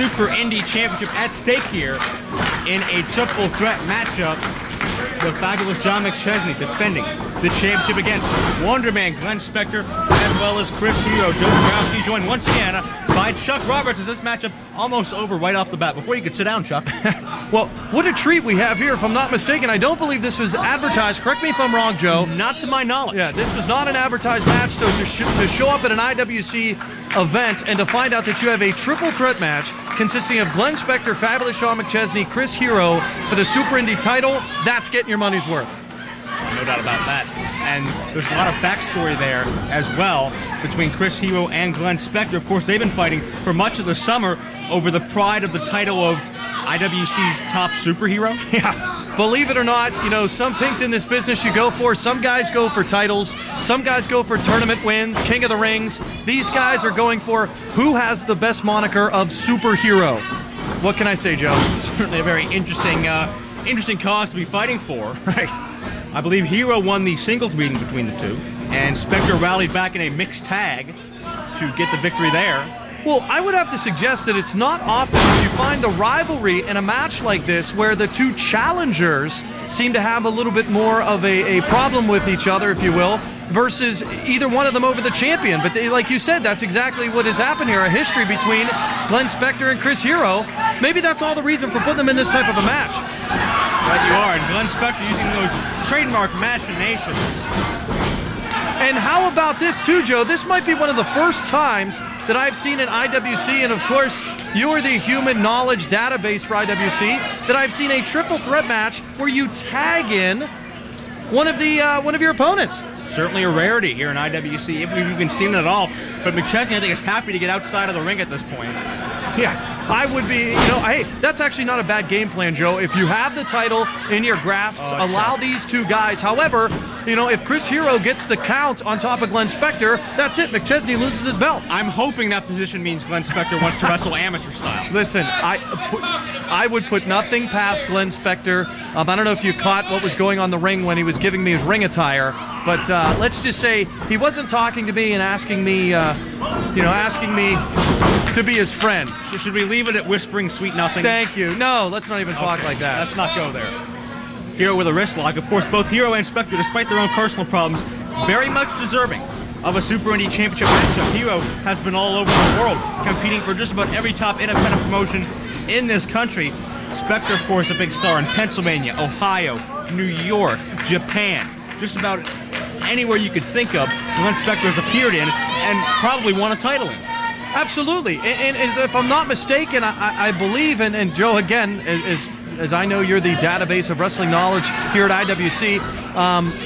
Super Indy Championship at stake here in a triple threat matchup. The Fabulous John McChesney defending the championship against Wonder Man Glenn Spectre, as well as Chris Hero. Joe Dabrowski joined once again by Chuck Roberts, as this matchup almost over right off the bat. Before you could sit down, Chuck. Well, what a treat we have here, if I'm not mistaken. I don't believe this was advertised. Correct me if I'm wrong, Joe. Not to my knowledge. Yeah, this was not an advertised match, so to show up at an IWC event and to find out that you have a triple threat match consisting of Glenn Spectre, Fabulous Shawn McChesney, Chris Hero for the Super Indy title, that's getting your money's worth. No doubt about that. And there's a lot of backstory there as well between Chris Hero and Glenn Spectre. Of course, they've been fighting for much of the summer over the pride of the title of IWC's top superhero. Yeah. Believe it or not, you know, some things in this business you go for. Some guys go for titles. Some guys go for tournament wins, King of the Rings. These guys are going for who has the best moniker of superhero. What can I say, Joe? Certainly a very interesting cause to be fighting for. Right. I believe Hero won the singles meeting between the two, and Spectre rallied back in a mixed tag to get the victory there. Well, I would have to suggest that it's not often that you find the rivalry in a match like this where the two challengers seem to have a little bit more of a problem with each other, if you will, versus either one of them over the champion. But they, like you said, that's exactly what has happened here, a history between Glenn Spectre and Chris Hero. Maybe that's all the reason for putting them in this type of a match. Right you are, and Glenn Spectre using those trademark machinations. And how about this too, Joe? This might be one of the first times that I've seen an IWC, and of course, you are the human knowledge database for IWC, that I've seen a triple threat match where you tag in one of your opponents. Certainly a rarity here in IWC, if we've even seen it at all. But McChesney, I think, is happy to get outside of the ring at this point. Yeah. I would be, you know, hey, that's actually not a bad game plan, Joe. If you have the title in your grasp, allow these two guys. However, you know, if Chris Hero gets the count on top of Glenn Spectre, that's it. McChesney loses his belt. I'm hoping that position means Glenn Spectre wants to wrestle amateur style. Listen, I would put nothing past Glenn Spectre. I don't know if you caught what was going on the ring when he was giving me his ring attire, but let's just say he wasn't talking to me and asking me, you know, asking me to be his friend. So should we leave it at whispering sweet nothing? Thank you. No, let's not even talk like that. Let's not go there. Hero with a wrist lock. Of course, both Hero and Spectre, despite their own personal problems, very much deserving of a Super Indy Championship matchup. Hero has been all over the world, competing for just about every top independent promotion in this country. Spectre, of course, a big star in Pennsylvania, Ohio, New York, Japan, just about anywhere you could think of. Glenn Spectre has appeared in and probably won a title in. Absolutely, and if I'm not mistaken, I believe, and Joe, again, as I know you're the database of wrestling knowledge here at IWC,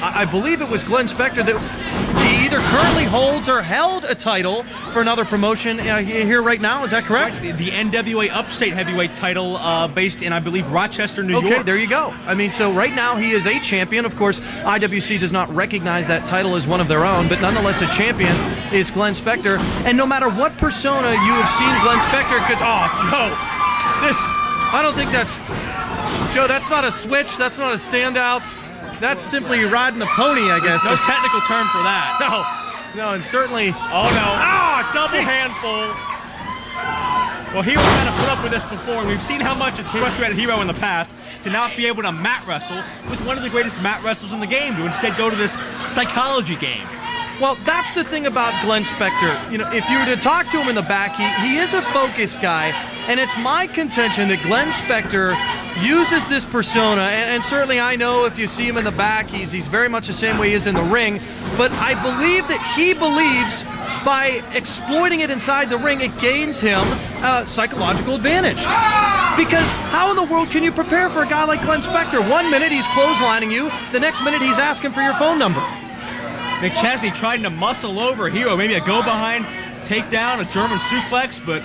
I believe it was Glenn Spectre that he either currently holds or held a title for another promotion here right now, is that correct? Right. The NWA Upstate Heavyweight Title based in, I believe, Rochester, New York. Okay, there you go. I mean, so right now he is a champion. Of course, IWC does not recognize that title as one of their own, but nonetheless a champion is Glenn Spectre. And no matter what persona you have seen Glenn Spectre, because, oh, Joe, this, I don't think that's... Joe, that's not a switch, that's not a standout. That's simply riding a pony, I guess. No technical term for that. No, no, and certainly... Oh, no. Ah, double handful. Well, Hero kind of put up with this before, and we've seen how much it's frustrated Hero in the past to not be able to mat wrestle with one of the greatest mat wrestlers in the game, to instead go to this psychology game. Well, that's the thing about Glenn Spectre. You know, if you were to talk to him in the back, he is a focused guy, and it's my contention that Glenn Spectre uses this persona, and certainly I know if you see him in the back, he's very much the same way he is in the ring, but I believe that he believes by exploiting it inside the ring, it gains him a psychological advantage. Because how in the world can you prepare for a guy like Glenn Spectre? One minute he's clotheslining you, the next minute he's asking for your phone number. McChesney trying to muscle over Hero, maybe a go-behind takedown, a German suplex, but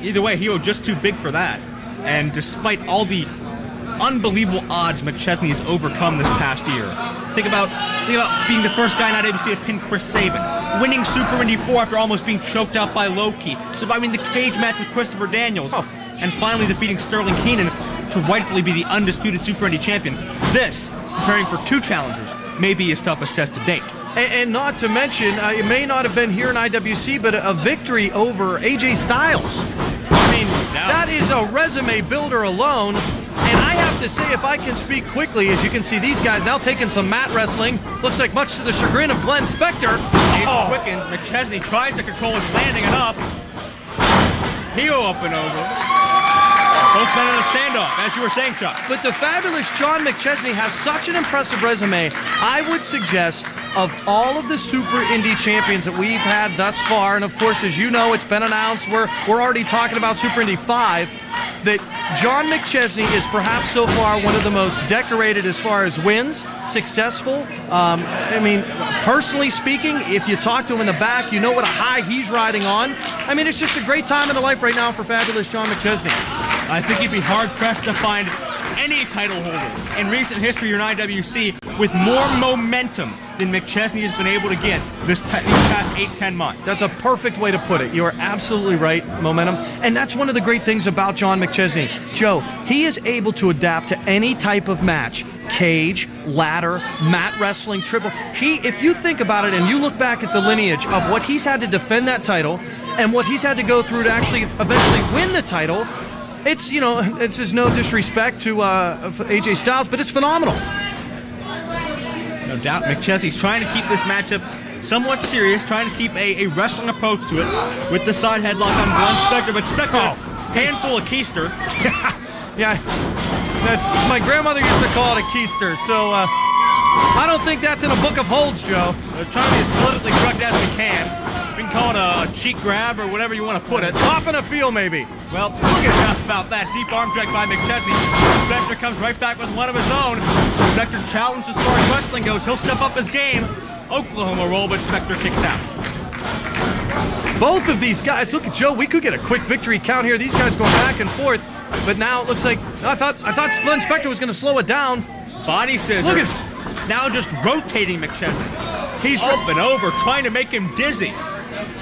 either way, Hero just too big for that. And despite all the unbelievable odds McChesney has overcome this past year, think about being the first guy in IWC to pin Chris Saban, winning Super Indy 4 after almost being choked out by Loki, surviving the cage match with Christopher Daniels, and finally defeating Sterling Keenan to rightfully be the undisputed Super Indy champion. This, preparing for two challengers, may be his toughest test to date. And not to mention, it may not have been here in IWC, but a victory over AJ Styles. I mean, That is a resume builder alone. And I have to say, if I can speak quickly, as you can see, these guys now taking some mat wrestling. Looks like much to the chagrin of Glenn Spectre. Oh. Quickens. McChesney tries to control his landing and up. Hero up and over. Both men in a standoff, as you were saying, Chuck. But the fabulous John McChesney has such an impressive resume. I would suggest, of all of the Super Indy champions that we've had thus far, and of course, as you know, it's been announced, we're already talking about Super Indy 5, that John McChesney is perhaps so far one of the most decorated as far as wins, successful. I mean, personally speaking, if you talk to him in the back, you know what a high he's riding on. I mean, it's just a great time in the life right now for fabulous John McChesney. I think he'd be hard-pressed to find any title holder in recent history in IWC with more momentum than McChesney has been able to get these past 8-10 months. That's a perfect way to put it. You are absolutely right, momentum. And that's one of the great things about John McChesney. Joe, he is able to adapt to any type of match. Cage, ladder, mat wrestling, triple. If you think about it and you look back at the lineage of what he's had to defend that title and what he's had to go through to actually eventually win the title, it's, you know, it's just no disrespect to AJ Styles, but it's phenomenal. No doubt, McChesney's trying to keep this matchup somewhat serious, trying to keep a wrestling approach to it with the side headlock on Glenn Spectre, but Spectre, handful of keister. Yeah, that's, my grandmother used to call it a keister, so I don't think that's in a book of holds, Joe. They're trying to be as politically correct as we can. We can call it a cheek grab or whatever you want to put it. Popping a feel, maybe. Well, look at enough about that. Deep arm drag by McChesney. Spectre comes right back with one of his own. Spectre challenges as far as wrestling goes. He'll step up his game. Oklahoma roll, but Spectre kicks out. Both of these guys, look at Joe, we could get a quick victory count here. These guys going back and forth, but now it looks like, I thought Glenn Spectre was going to slow it down. Body scissors. Look at, now just rotating McChesney. He's up and over, trying to make him dizzy.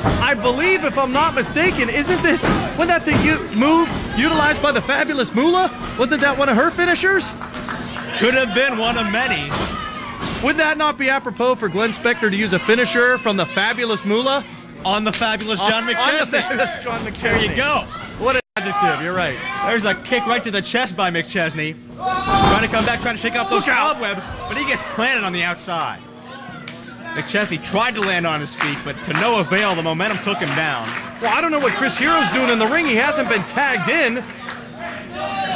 I believe, if I'm not mistaken, isn't this, wasn't that the move utilized by the fabulous Moolah? Wasn't that one of her finishers? Could have been one of many. Would that not be apropos for Glenn Spectre to use a finisher from the fabulous Moolah? On the fabulous John McChesney. On the fabulous John McChesney. There you go. What an adjective, you're right. There's a kick right to the chest by McChesney. Trying to come back, trying to shake off those cobwebs, but he gets planted on the outside. McChesney tried to land on his feet, but to no avail, the momentum took him down. Well, I don't know what Chris Hero's doing in the ring. He hasn't been tagged in.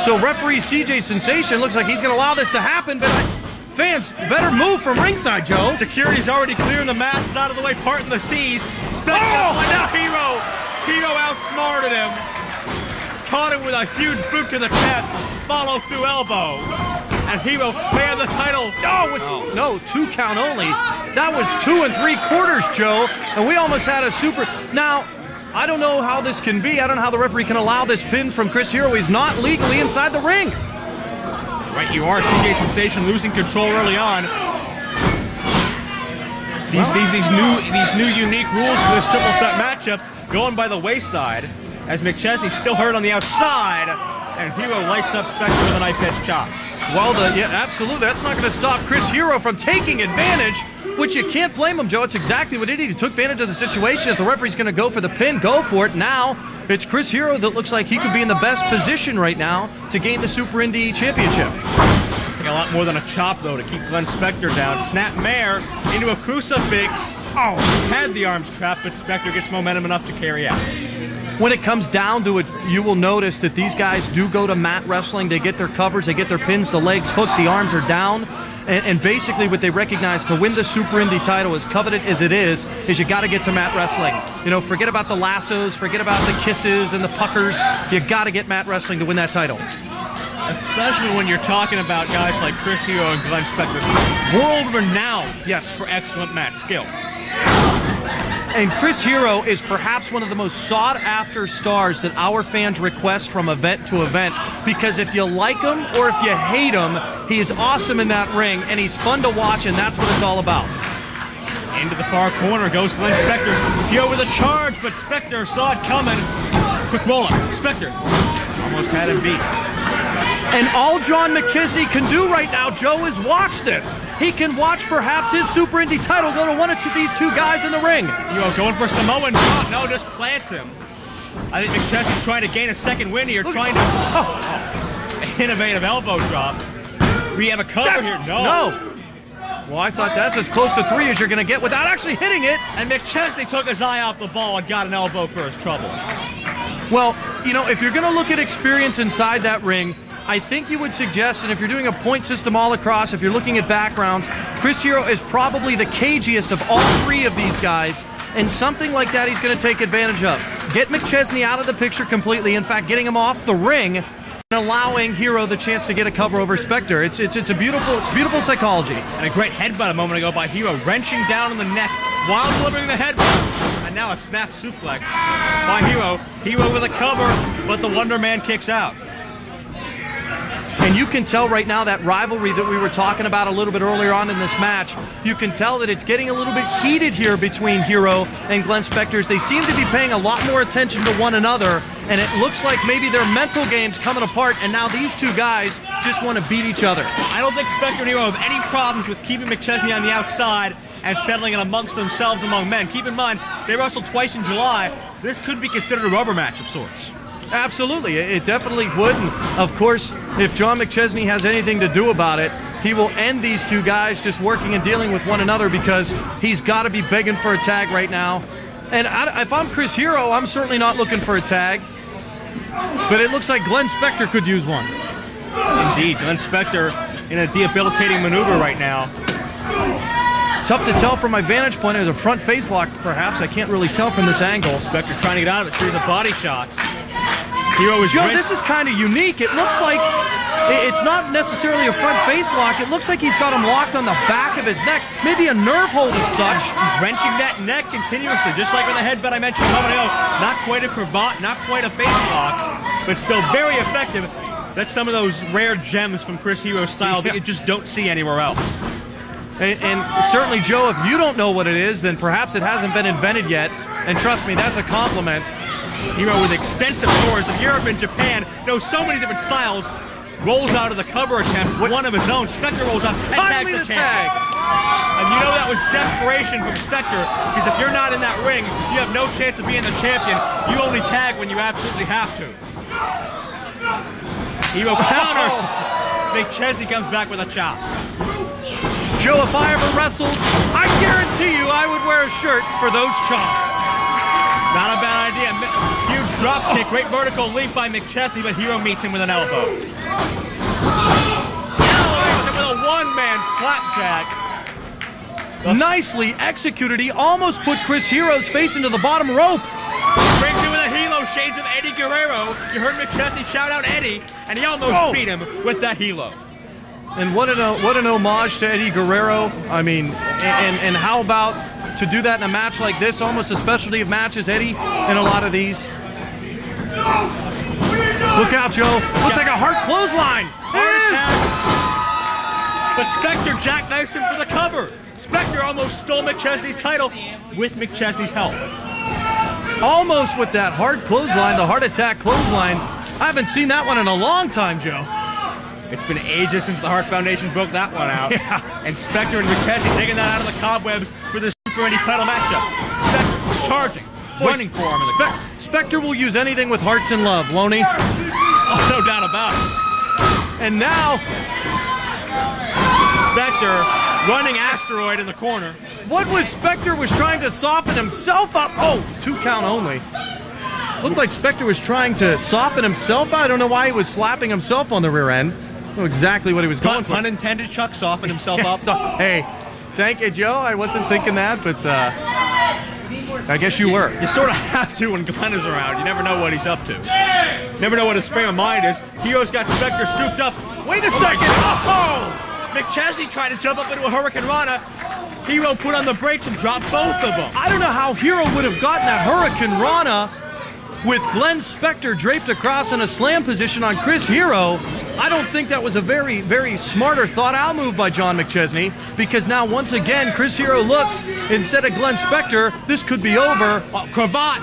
So referee CJ Sensation looks like he's going to allow this to happen, but fans better move from ringside, Joe. Security's already clearing the masses out of the way, parting the seas. Now Hero! Hero outsmarted him. Caught him with a huge boot to the chest. Follow through elbow. And Hero may have the title. No, two count only. That was 2 3/4, Joe, and we almost had a super. Now, I don't know how this can be. I don't know how the referee can allow this pin from Chris Hero. He's not legally inside the ring. Right, you are, CJ Sensation losing control early on. These new unique rules for this triple threat matchup going by the wayside as McChesney still hurt on the outside, and Hero lights up Spectre with a knife edge chop. Well, yeah, absolutely. That's not going to stop Chris Hero from taking advantage. Which you can't blame him, Joe. It's exactly what he did. He took advantage of the situation. If the referee's going to go for the pin, go for it. Now, it's Chris Hero that looks like he could be in the best position right now to gain the Super Indy Championship. A lot more than a chop, though, to keep Glenn Spectre down. Snap Mare into a crucifix. Oh, had the arms trapped, but Spectre gets momentum enough to carry out. When it comes down to it, you will notice that these guys do go to mat wrestling. They get their covers, they get their pins, the legs hooked, the arms are down. And basically what they recognize to win the Super Indy title, as coveted as it is you got to get to mat wrestling. You know, forget about the lassos, forget about the kisses and the puckers. You got to get mat wrestling to win that title. Especially when you're talking about guys like Chris Hero and Glenn Spectre. World-renowned, yes, for excellent mat skill. And Chris Hero is perhaps one of the most sought-after stars that our fans request from event to event, because if you like him or if you hate him, he is awesome in that ring, and he's fun to watch, and that's what it's all about. Into the far corner goes Glenn Spectre. Hero with a charge, but Spectre saw it coming. Quick roll-up. Spectre almost had him beat. And all John McChesney can do right now, Joe, is watch this. He can watch perhaps his Super Indy title go to one of these two guys in the ring. You know, going for Samoan drop. No, just plants him. I think McChesney's trying to gain a second win here, trying to innovative elbow drop. We have a cover here. No. Well, I thought that's as close to three as you're going to get without actually hitting it. And McChesney took his eye off the ball and got an elbow for his trouble. Well, you know, if you're going to look at experience inside that ring, I think you would suggest, and if you're doing a point system all across, if you're looking at backgrounds, Chris Hero is probably the cagiest of all three of these guys, and something like that he's going to take advantage of. Get McChesney out of the picture completely, in fact, getting him off the ring and allowing Hero the chance to get a cover over Spectre. It's beautiful psychology. And a great headbutt a moment ago by Hero, wrenching down on the neck while delivering the headbutt. And now a snap suplex by Hero. Hero with a cover, but the Wonder Man kicks out. And you can tell right now that rivalry that we were talking about a little bit earlier on in this match, you can tell that it's getting a little bit heated here between Hero and Glenn Spectre. They seem to be paying a lot more attention to one another, and it looks like maybe their mental game's coming apart, and now these two guys just want to beat each other. I don't think Spectre and Hero have any problems with keeping McChesney on the outside and settling it amongst themselves among men. Keep in mind, they wrestled twice in July. This could be considered a rubber match of sorts. Absolutely, it definitely would. And of course, if John McChesney has anything to do about it, he will end these two guys just working and dealing with one another, because he's got to be begging for a tag right now. And if I'm Chris Hero, I'm certainly not looking for a tag. But it looks like Glenn Spectre could use one. Indeed, Glenn Spectre in a debilitating maneuver right now. Tough to tell from my vantage point. It was a front face lock, perhaps. I can't really tell from this angle. Spectre's trying to get out of it. Series of body shots. Hero is Joe, this is kind of unique. It looks like it's not necessarily a front face lock. It looks like he's got him locked on the back of his neck. Maybe a nerve hold of such. He's wrenching that neck continuously, just like with the headbutt I mentioned a moment ago. Not quite a cravat, not quite a face lock, but still very effective. That's some of those rare gems from Chris Hero's style that you just don't see anywhere else. And certainly, Joe, if you don't know what it is, then perhaps it hasn't been invented yet. And trust me, that's a compliment. Hero, with extensive tours of Europe and Japan, knows so many different styles, rolls out of the cover attempt, one of his own. Spectre rolls out and tags the tag. And you know that was desperation from Spectre, because if you're not in that ring, you have no chance of being the champion. You only tag when you absolutely have to. Hero counters. McChesney comes back with a chop. Joe, if I ever wrestled, I guarantee you I would wear a shirt for those chops. Not a bad idea. Huge drop kick, great vertical leap by McChesney, but Hero meets him with an elbow. Elevates him with a one-man flapjack. Nicely executed. He almost put Chris Hero's face into the bottom rope. Brings him with a helo, shades of Eddie Guerrero. You heard McChesney shout out Eddie, and he almost beat him with that helo. And what an homage to Eddie Guerrero. I mean, and how about to do that in a match like this, almost a specialty of matches, Eddie, in a lot of these. Look out, Joe. Looks like a hard clothesline. Hard attack. But Spectre jackknifes him for the cover. Spectre almost stole McChesney's title with McChesney's help. Almost with that hard clothesline, the heart attack clothesline. I haven't seen that one in a long time, Joe. It's been ages since the Heart Foundation broke that one out. And Spectre and McChesney taking that out of the cobwebs for this Super Indy title matchup. Spectre charging, running for him. Spectre will use anything with hearts and love, won't he? Oh, no doubt about it. And now, Spectre running asteroid in the corner. What was Spectre was trying to soften himself up? Oh, two count only. Looked like Spectre was trying to soften himself. I don't know why he was slapping himself on the rear end. Know exactly what he was going for. Pun intended. Chuck softened himself up. Hey, thank you, Joe. I wasn't thinking that, but I guess you were. You sort of have to when Glenn is around. You never know what he's up to. Never know what his frame of mind is. Hero's got Spectre scooped up. Wait a second. Oh! McChesney tried to jump up into a Hurricane Rana. Hero put on the brakes and dropped both of them. I don't know how Hero would have gotten a Hurricane Rana with Glenn Spectre draped across in a slam position on Chris Hero. I don't think that was a very, very smarter thought-out move by John McChesney, because now once again Chris Hero looks instead of Glenn Spectre. This could be over. Oh, cravat!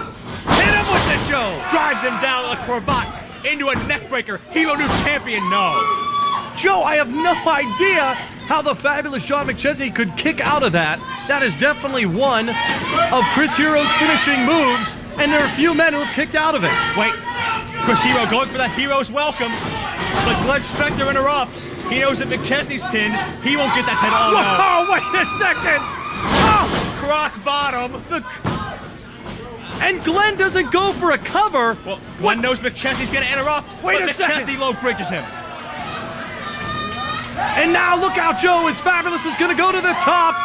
Hit him with the Joe! Drives him down with a cravat into a neckbreaker. Hero new champion, no. Joe, I have no idea how the fabulous John McChesney could kick out of that. That is definitely one of Chris Hero's finishing moves. and there are few men who have kicked out of it. Wait, Chris Hero going for that hero's welcome, but Glenn Spectre interrupts. He knows that McChesney's pinned. He won't get that pin. Oh, no. Whoa, wait a second! Oh. Croc bottom. And Glenn doesn't go for a cover. Well, Glenn knows McChesney's going to interrupt, but McChesney low bridges him. And now look out, Joe, as Fabulous is going to go to the top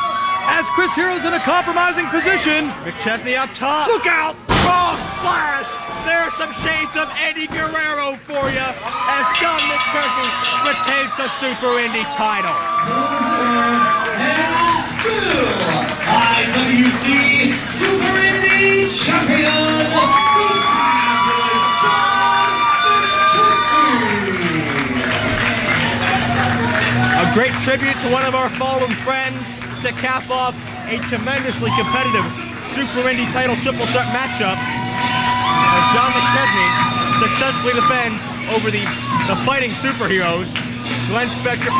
as Chris Hero's in a compromising position. McChesney up top. Look out! Frog splash! There are some shades of Eddie Guerrero for you as John McChesney retains the Super Indy title. And still, IWC Super Indy Champion. Great tribute to one of our fallen friends to cap off a tremendously competitive Super Indy title triple threat matchup. And John McChesney successfully defends over the fighting superheroes, Glenn Spectre.